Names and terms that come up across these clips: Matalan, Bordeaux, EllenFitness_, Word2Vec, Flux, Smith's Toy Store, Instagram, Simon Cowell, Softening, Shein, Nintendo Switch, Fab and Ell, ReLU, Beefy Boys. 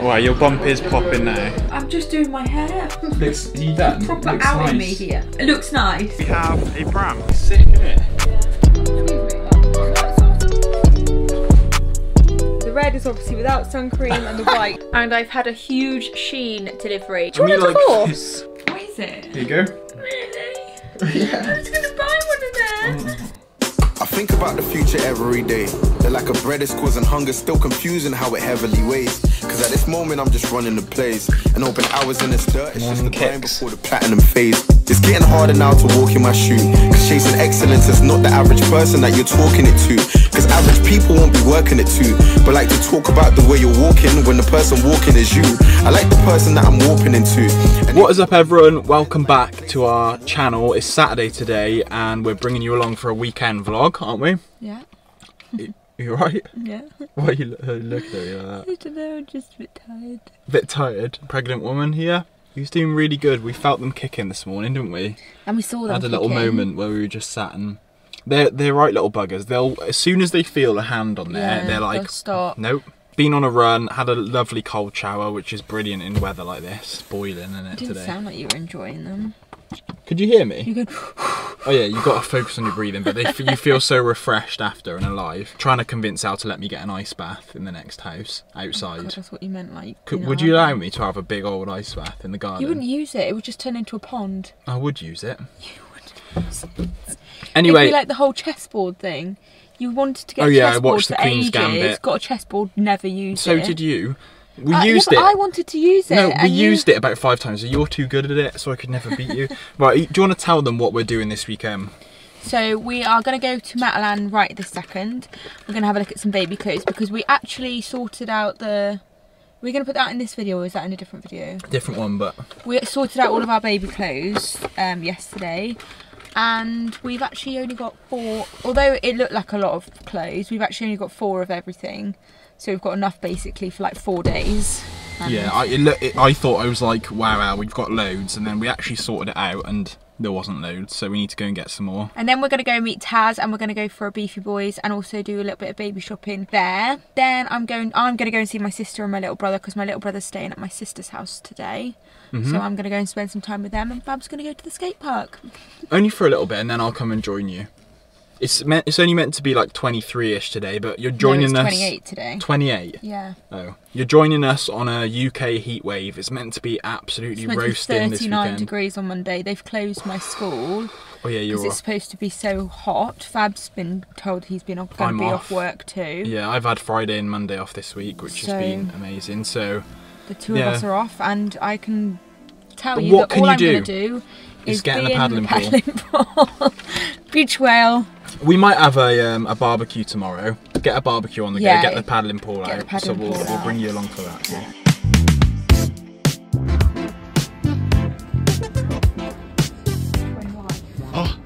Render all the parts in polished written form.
Alright, your bump is popping now. I'm just doing my hair. Looks done. Proper looks out nice. In me here. It looks nice. We have a pram. It's sick, isn't it? Yeah. The red is obviously without sun cream and the white. And I've had a huge Shein delivery. Do you want a divorce? What is it? Here you go. Really? Yeah. I was gonna buy one of them. I think about the future every day. The lack of bread is causing hunger, still confusing how it heavily weighs. Cause at this moment I'm just running the plays and hoping hours in this dirt. It's just the grind before the platinum phase. It's getting harder now to walk in my shoe. Cause chasing excellence is not the average person that you're talking it to. Cause average people won't be working it to. But like to talk about the way you're walking when the person walking is you. I like the person that I'm warping into. What is up everyone? Welcome back to our channel. It's Saturday today and we're bringing you along for a weekend vlog, aren't we? Yeah. You alright? Yeah. Why are you looking at me like that? I don't know, I'm just a bit tired. A bit tired? Pregnant woman here, who's doing really good. We felt them kicking this morning, didn't we? And we saw them had a little moment where we were just sat and... They're right little buggers. They'll, as soon as they feel a hand on there, yeah, they're like, stop. Nope. Been on a run, had a lovely cold shower, which is brilliant in weather like this. Boiling, isn't it, today? It didn't sound like you were enjoying them. Could you hear me? You go, oh yeah, you've got to focus on your breathing, but you feel so refreshed after and alive. Trying to convince Al to let me get an ice bath in the next house, outside. Oh God, that's what you meant, like... would you allow me to have a big old ice bath in the garden? You wouldn't use it, it would just turn into a pond. I would use it. You would use it. Anyway... It'd be like the whole chessboard thing. You wanted to get a chessboard for ages, got a chessboard, never used it. So did you. We used it. I wanted to use it. No, we used it about 5 times. So you're too good at it, so I could never beat you. Right, do you want to tell them what we're doing this weekend? So we are going to go to Matalan right this second. We're going to have a look at some baby clothes because we actually sorted out the... We're going to put that in this video, or is that in a different video? Different one, but... We sorted out all of our baby clothes yesterday. And we've actually only got 4... Although it looked like a lot of clothes, we've actually only got 4 of everything. So we've got enough basically for like 4 days. Yeah, I thought, I was like, wow, we've got loads. And then we actually sorted it out and there wasn't loads. So we need to go and get some more. And then we're going to go meet Taz and we're going to go for a Beefy Boys and also do a little bit of baby shopping there. Then I'm going to go and see my sister and my little brother because my little brother's staying at my sister's house today. Mm-hmm. So I'm going to go and spend some time with them and Bab's going to go to the skate park. Only for a little bit and then I'll come and join you. It's only meant to be like 23-ish today, but you're joining us... 28 today. 28? Yeah. Oh. You're joining us on a UK heatwave. It's meant to be absolutely roasting this weekend. It's 39 degrees on Monday. They've closed my school. Oh yeah, you're off. Because it's supposed to be so hot. Fab's been told he's been going to be off work too. Yeah, I've had Friday and Monday off this week, which has been amazing. So the two of us are off, and I can tell you that all I'm going to do is get in the paddling pool. Beach whale. We might have a barbecue tomorrow. Get a barbecue on the go, get the paddling pool out. We'll bring you along for that. Yeah. Oh,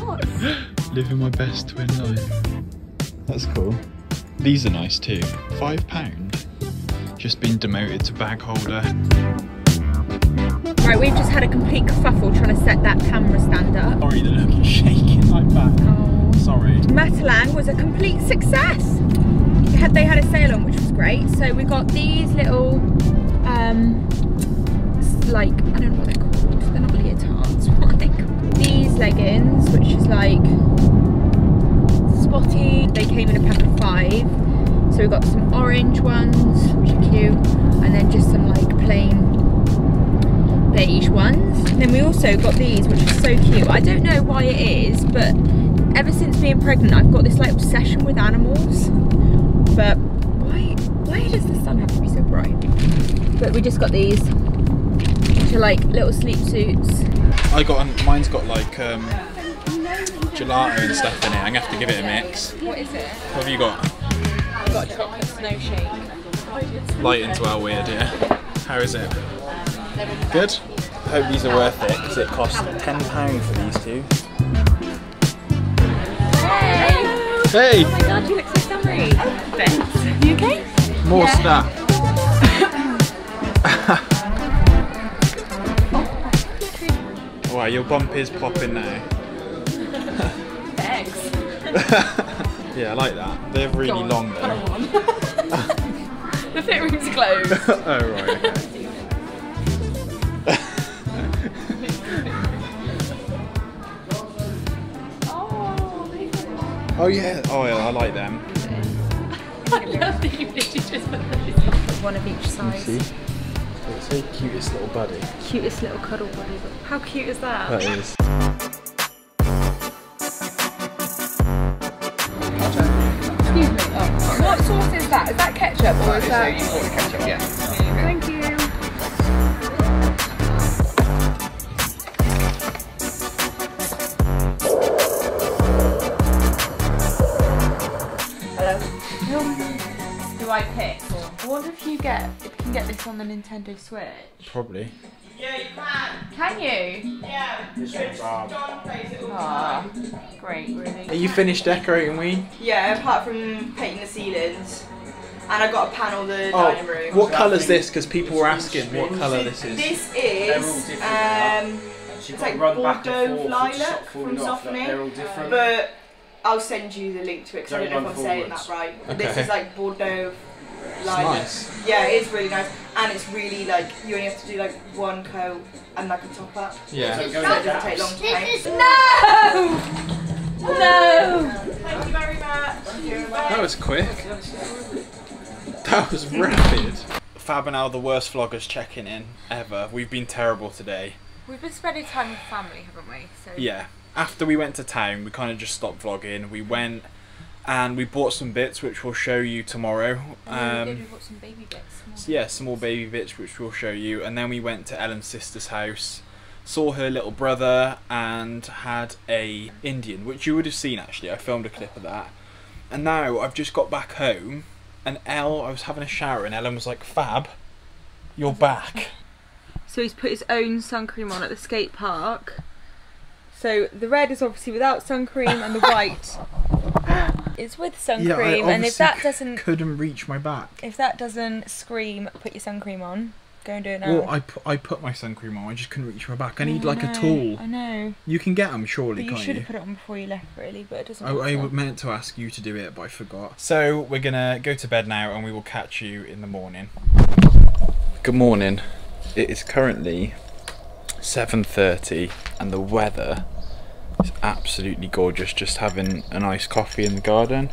what? Living my best twin life. That's cool. These are nice too. £5. Just been demoted to bag holder. Right, we've just had a complete kerfuffle trying to set that camera stand up. Sorry, the look is shaking like that. Oh. Sorry. Matalan was a complete success. They had a sale on, which was great. So we got these little, like, I don't know what they're called. They're not leotards. What are they called? These leggings, which is like spotty. They came in a pack of 5. So we got some orange ones, which are cute. And then just some like plain beige ones. And then we also got these, which are so cute. I don't know why it is, but ever since being pregnant I've got this like obsession with animals. But why does the sun have to be so bright? But we just got these, which are like little sleep suits. Mine's got like gelato and stuff in it. I'm gonna have to give it a mix. What is it? What have you got? I've got a chocolate snow shake. Lighting's well weird, yeah. How is it? Good. Hope these are worth it because it costs £10 for these 2. Hey! Oh my God, you look so summery. Thanks. You okay? More stuff. Alright, your bump is popping now. Thanks. Yeah, I like that. They're really long though. The fit room's closed. Oh, right, okay. Oh, yeah. Oh, yeah, I like them. I love that you literally just put those on. One of each size. It's the cutest little buddy. Cutest little cuddle buddy. How cute is that? That is. Excuse me. Oh, what sauce is that? Is that ketchup or is that? You order ketchup, yeah. Thank you. Do I pick? What if you get, if you can get this on the Nintendo Switch? Probably. Yeah, you can. Can you? Yeah. This one's John plays it all the time. Great, really. Are you finished decorating, Wee? Yeah, apart from painting the ceilings. And I got to panel the dining room. What colour's this? Because people were asking what colour this is. This is, it's like Bordeaux lilac from Softening. They're all different. But I'll send you the link to it because I don't know if I'm saying that right. Okay. This is like Bordeaux lilac. Nice. Yeah, it is really nice. And it's really like, you only have to do like one coat and like a top up. Yeah. So it doesn't take long to paint. No! No! Thank you very much. That was quick. That was rapid. Fab and Al, the worst vloggers checking in ever. We've been terrible today. We've been spending time with family, haven't we? So yeah. After we went to town, we kind of just stopped vlogging. We went and we bought some bits, which we'll show you tomorrow. We bought some baby bits. Some more baby bits, which we'll show you. And then we went to Ellen's sister's house, saw her little brother, and had a Indian, which you would have seen actually. I filmed a clip of that. And now I've just got back home, and I was having a shower, and Ellen was like, "Fab, you're back." So he's put his own sun cream on at the skate park. So the red is obviously without sun cream, and the white is with sun cream. And if that doesn't, couldn't reach my back. If that doesn't scream, put your sun cream on. Go and do it now. Well, I put my sun cream on. I just couldn't reach my back. I need like a tool. I know. You can get them surely, can't you? You should have put it on before you left, really, but it doesn't. I meant to ask you to do it, but I forgot. So we're gonna go to bed now, and we will catch you in the morning. Good morning. It is currently 7:30 and the weather is absolutely gorgeous. Just having a nice coffee in the garden.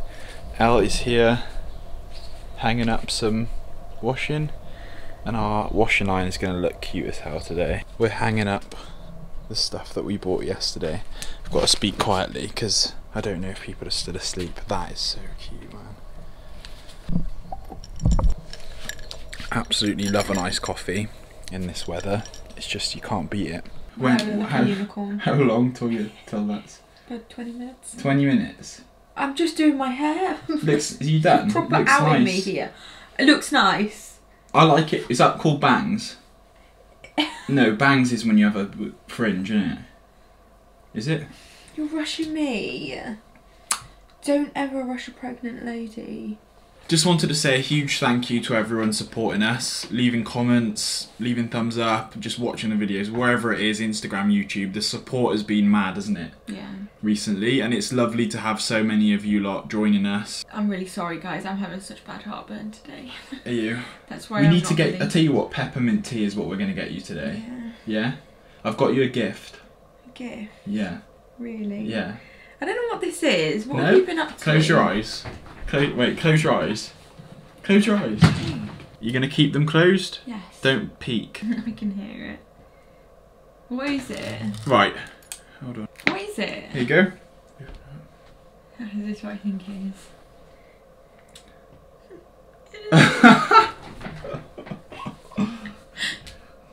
Elle is here hanging up some washing, and our washing line is going to look cute as hell today. We're hanging up the stuff that we bought yesterday. I've got to speak quietly because I don't know if people are still asleep. That is so cute, man. Absolutely love a nice coffee in this weather. It's just, you can't beat it. How long till that's? About 20 minutes. 20 minutes? I'm just doing my hair. Are you done? You're proper outing me here. It looks nice. I like it. Is that called bangs? No, bangs is when you have a fringe, isn't it? Is it? You're rushing me. Don't ever rush a pregnant lady. Just wanted to say a huge thank you to everyone supporting us, leaving comments, leaving thumbs up, just watching the videos, wherever it is, Instagram, YouTube. The support has been mad, hasn't it? Yeah. Recently, and it's lovely to have so many of you lot joining us. I'm really sorry, guys. I'm having such bad heartburn today. Are you? That's why we need to get, I tell you what, peppermint tea is what we're going to get you today. Yeah? I've got you a gift. A gift? Yeah. Really? Yeah. I don't know what this is. What have you been up to? Close your eyes. Wait, close your eyes. Close your eyes. You're going to keep them closed? Yes. Don't peek. I can hear it. What is it? Right. Hold on. What is it? Here you go. Is this what I think it is?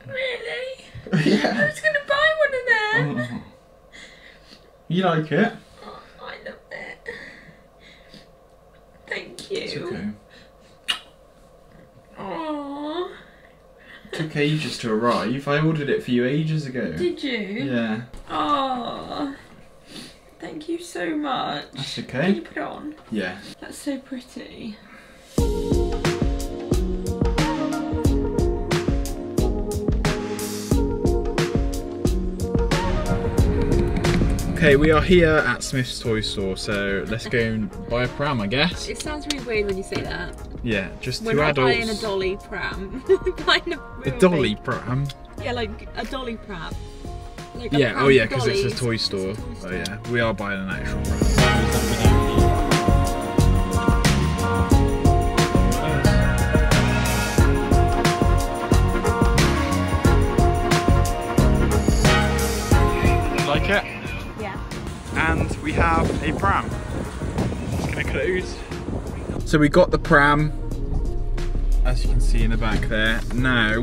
Really? Yeah. I was going to buy one of them. Oh. You like it? It's okay. Aww. It took ages to arrive. I ordered it for you ages ago. Did you? Yeah. Aww. Thank you so much. That's okay. Can you put it on? Yeah. That's so pretty. Okay, we are here at Smith's Toy Store, so let's go and buy a pram, I guess. It sounds really weird when you say that. Yeah, just we're two adults. We're not buying a dolly pram. Buying a dolly pram? Yeah, like a dolly pram. Like yeah, oh yeah, because it's a toy store. Oh yeah, we are buying an actual pram. It. Yeah. And we have a pram. It's gonna close. So we got the pram, as you can see in the back there. Now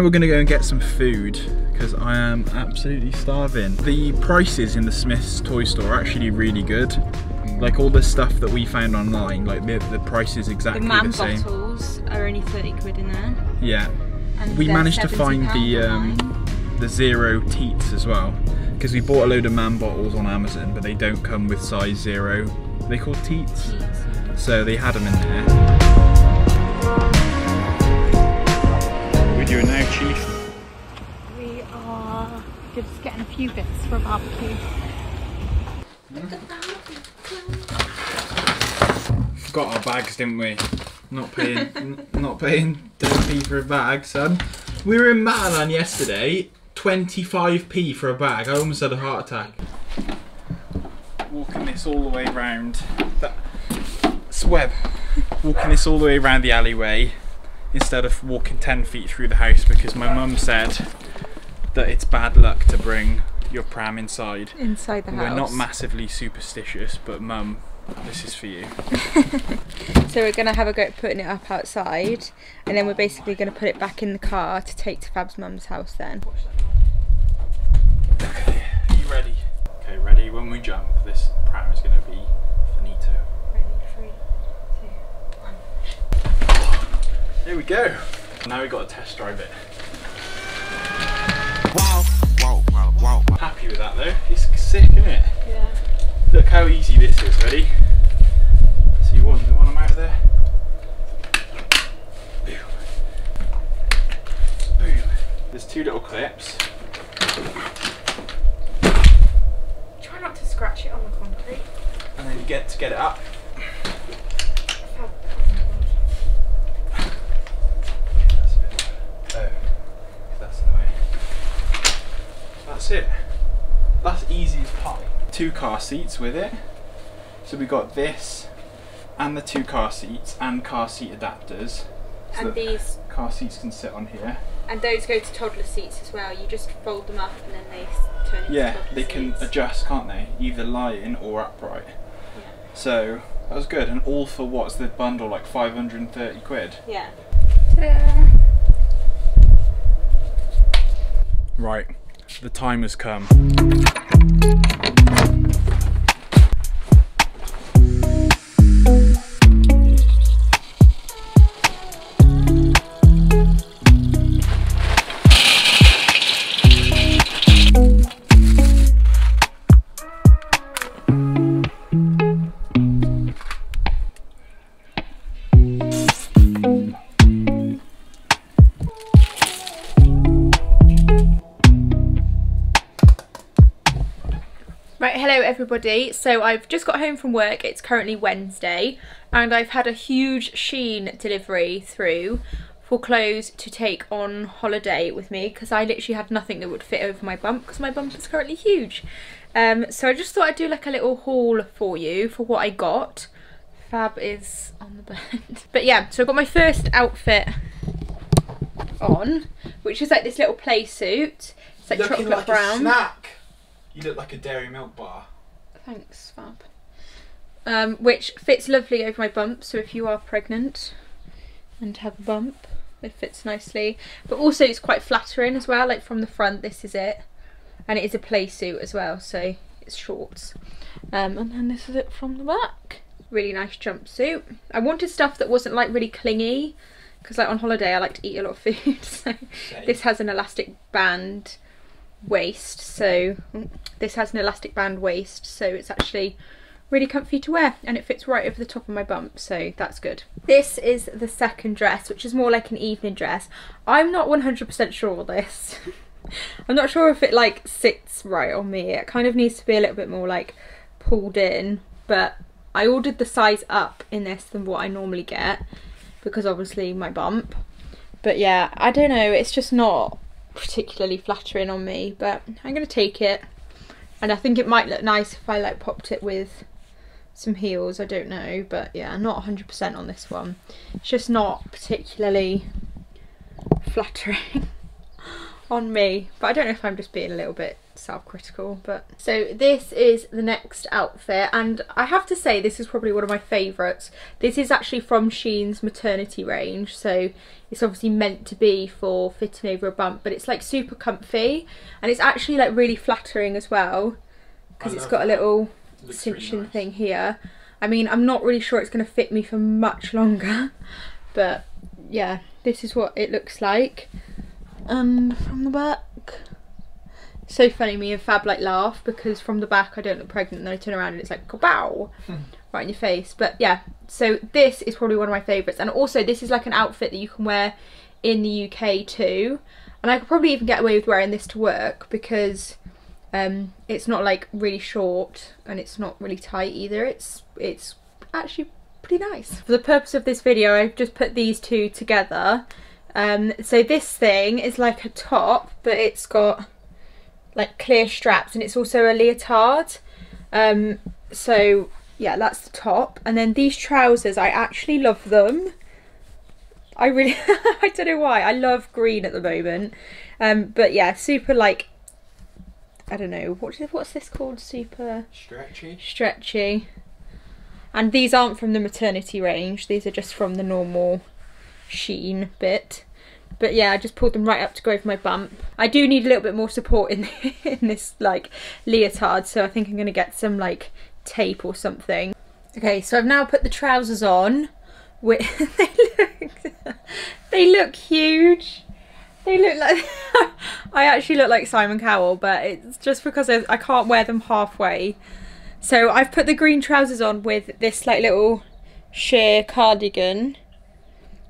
we're gonna go and get some food because I am absolutely starving. The prices in the Smith's Toy Store are actually really good. Like all the stuff that we found online, like the price is exactly the same. The man bottles are only 30 quid in there. Yeah. And we managed to find the zero teats as well. Because we bought a load of man bottles on Amazon, but they don't come with size zero. Are they called teats? So they had them in there. We're doing now, Chief. We are just getting a few bits for a barbecue. Look at that. Forgot our bags, didn't we? Not paying, not paying. Don't pay for a bag, son. We were in Matalan yesterday. 25p for a bag. I almost had a heart attack. Walking this all the way round. That's web. Walking this all the way around the alleyway instead of walking 10 feet through the house because my mum said that it's bad luck to bring your pram inside. Inside the house. We're not massively superstitious, but mum, this is for you. So we're going to have a go at putting it up outside and then we're basically going to put it back in the car to take to Fab's mum's house then. Okay, are you ready? Okay, ready? When we jump, this pram is going to be finito. Ready? 3, 2, 1. Here we go. Now we've got to test drive it. Wow, wow, wow, wow. Happy with that though. It's sick, isn't it? Yeah. Look how easy this is. Ready? So you want them out there? Boom. Boom. There's two little clips. Try not to scratch it on the concrete. And then you get to get it up. Okay, that's a bit better. Oh, that's in the way. That's it. That's easy as pie. 2 car seats with it. So we got this and the 2 car seats and car seat adapters. So and these car seats can sit on here. And those go to toddler seats as well. You just fold them up and then they turn into toddler seats. Can adjust, can't they? Either lying or upright. Yeah. So that was good. And all for what's the bundle, like 530 quid? Yeah. Ta-da. Right, the time has come. Hello everybody, so I've just got home from work. It's currently Wednesday and I've had a huge Shein delivery through for clothes to take on holiday with me because I literally had nothing that would fit over my bump because my bump is currently huge. So I just thought I'd do like a little haul for you for what I got. Fab is on the bed. But yeah, so I got my first outfit on, which is like this little play suit. It's like looking chocolate like brown. A snack. You look like a dairy milk bar. Thanks, Fab. Which fits lovely over my bump, so if you are pregnant and have a bump, it fits nicely. But also it's quite flattering as well, like from the front, this is it. And it is a play suit as well, so it's shorts. And then this is it from the back. Really nice jumpsuit. I wanted stuff that wasn't like really clingy, because like on holiday I like to eat a lot of food, so same. This has an elastic band waist, so this has an elastic band waist, so it's actually really comfy to wear and it fits right over the top of my bump, so that's good. This is the second dress, which is more like an evening dress. I'm not 100% sure on this. I'm not sure if it like sits right on me. It kind of needs to be a little bit more like pulled in, but I ordered the size up in this than what I normally get, because obviously my bump. But yeah, I don't know, it's just not particularly flattering on me, but I'm going to take it. And I think it might look nice if I like popped it with some heels, I don't know. But yeah, not 100% on this one. It's just not particularly flattering on me. But I don't know if I'm just being a little bit self-critical. But so this is the next outfit, and I have to say this is probably one of my favourites. This is actually from Shein's maternity range, so it's obviously meant to be for fitting over a bump, but it's like super comfy, and it's actually like really flattering as well, because it's got a little cinching thing here. I mean, I'm not really sure it's going to fit me for much longer, but yeah, this is what it looks like. And from the back, so funny, me and Fab like laugh because from the back I don't look pregnant, and then I turn around and it's like kabow, right in your face. But yeah, so this is probably one of my favourites, and also this is like an outfit that you can wear in the UK too, and I could probably even get away with wearing this to work because it's not like really short and it's not really tight either. It's actually pretty nice. For the purpose of this video, I've just put these two together. So this thing is like a top, but it's got like clear straps, and it's also a leotard. So yeah, that's the top. And then these trousers, I actually love them. I really I don't know why, I love green at the moment. But yeah, super like, I don't know, what's this called? Super stretchy. Stretchy. And these aren't from the maternity range, these are just from the normal Shein bit. But yeah, I just pulled them right up to go over my bump. I do need a little bit more support in this like leotard, so I think I'm going to get some like tape or something. Okay, so I've now put the trousers on, which they look huge. They look like I actually look like Simon Cowell, but it's just because I can't wear them halfway. So I've put the green trousers on with this like little sheer cardigan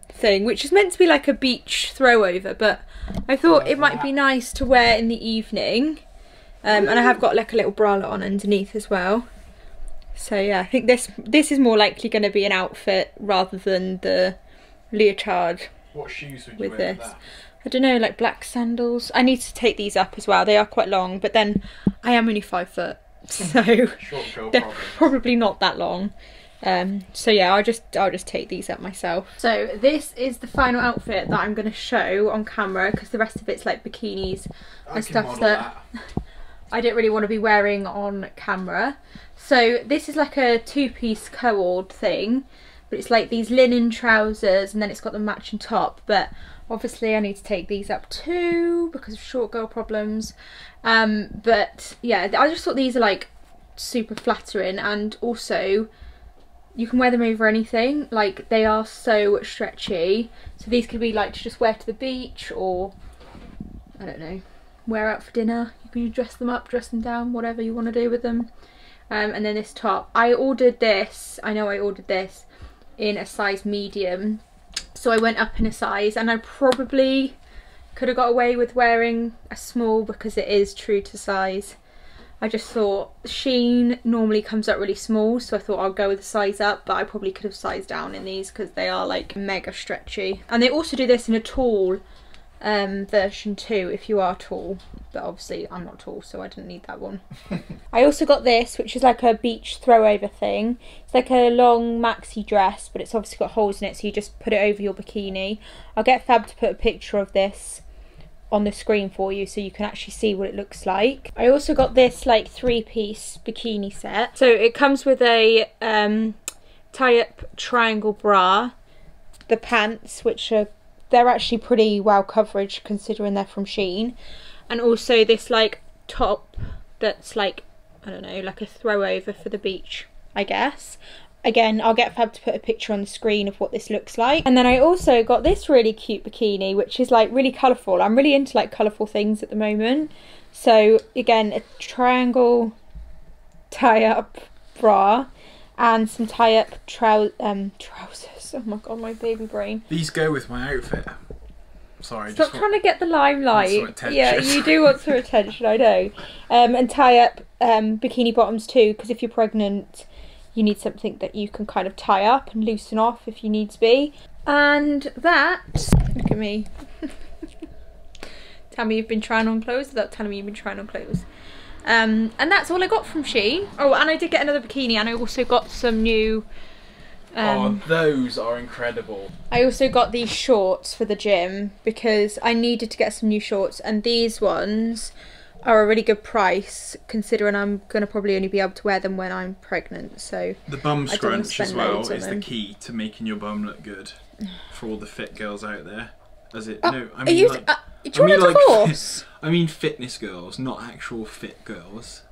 thing, which is meant to be like a beach throwover, but I thought it might be nice to wear in the evening. And I have got like a little bralette on underneath as well. So yeah, I think this is more likely going to be an outfit rather than the leotard. What shoes would you wear with this? I don't know, like black sandals. I need to take these up as well. They are quite long, but then I am only 5 foot, so they're probably not that long. So yeah, I'll just take these up myself. So this is the final outfit that I'm going to show on camera, because the rest of it's like bikinis and stuff that I don't really want to be wearing on camera. So this is like a two-piece co-ord thing, but it's like these linen trousers, and then it's got the matching top. But obviously I need to take these up too because of short girl problems. But yeah, I just thought these are like super flattering, and also you can wear them over anything, like they are so stretchy. So these could be like to just wear to the beach, or I don't know, wear out for dinner. You can dress them up, dress them down, whatever you want to do with them. And then this top, I ordered this, I know I ordered this in a size medium, so I went up in a size, and I probably could have got away with wearing a small because it is true to size. I just thought Shein normally comes out really small, so I thought I'll go with a size up, but I probably could have sized down in these because they are like mega stretchy. And they also do this in a tall version too, if you are tall, but obviously I'm not tall, so I didn't need that one. I also got this, which is like a beach throwover thing. It's like a long maxi dress, but it's obviously got holes in it, so you just put it over your bikini. I'll get Fab to put a picture of this on the screen for you so you can actually see what it looks like. I also got this like three-piece bikini set. So it comes with a tie-up triangle bra, the pants, which are, they're actually pretty well coverage considering they're from Shein, and also this like top that's like, I don't know, like a throwover for the beach, I guess. Again, I'll get Fab to put a picture on the screen of what this looks like. And then I also got this really cute bikini, which is like really colourful. I'm really into like colourful things at the moment. So again, a triangle tie-up bra and some tie-up trousers. Oh my god, my baby brain. These go with my outfit. Sorry, stop trying to get the limelight. Yeah, you do want some attention, I know. And tie-up bikini bottoms too, because if you're pregnant, you need something that you can kind of tie up and loosen off if you needs be. And that, look at me. Tell me you've been trying on clothes without telling me you've been trying on clothes. And that's all I got from Shein. Oh, and I did get another bikini, and I also got some new... oh, those are incredible. I also got these shorts for the gym because I needed to get some new shorts, and these ones are a really good price considering I'm going to probably only be able to wear them when I'm pregnant. So the bum scrunch as well is the key to making your bum look good for all the fit girls out there. As it, no, I mean, you, like, do you want a divorce? Like, I mean fitness girls, not actual fit girls.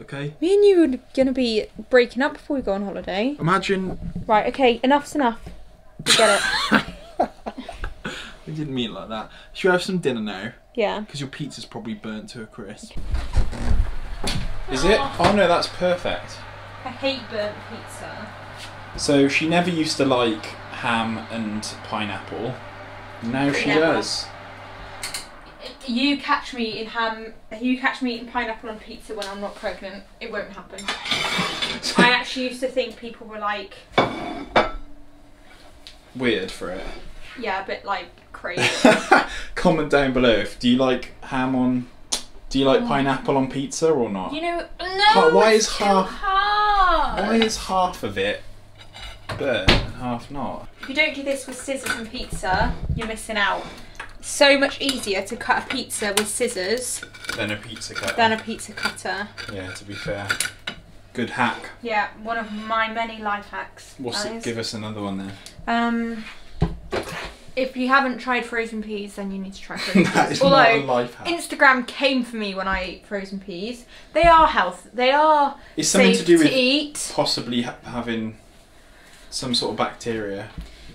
Okay. Me and you are gonna be breaking up before we go on holiday. Imagine. Right. Okay. Enough's enough. We get it. I didn't mean it like that. Should we have some dinner now? Yeah. Because your pizza's probably burnt to a crisp. Okay. Is it? Oh no, that's perfect. I hate burnt pizza. So she never used to like ham and pineapple. Now she does. You catch me in ham. You catch me eating pineapple on pizza when I'm not pregnant. It won't happen. I actually used to think people were like weird for it. Yeah, a bit like crazy. Comment down below if do you like ham on. Do you like pineapple on pizza or not? You know, no. Why is half? Why is half of it burnt and half not? If you don't do this with scissors and pizza, you're missing out. So much easier to cut a pizza with scissors than a pizza cutter. Yeah, to be fair. Good hack. Yeah, one of my many life hacks. What's it? Give us another one then. If you haven't tried frozen peas, then you need to try frozen peas. Although not a life hack. Instagram came for me when I ate frozen peas. They are healthy. They are safe to eat. Possibly having some sort of bacteria.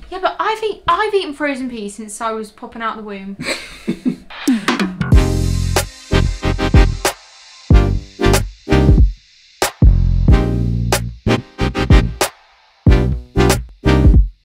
Yeah, but I've eaten frozen peas since I was popping out of the womb.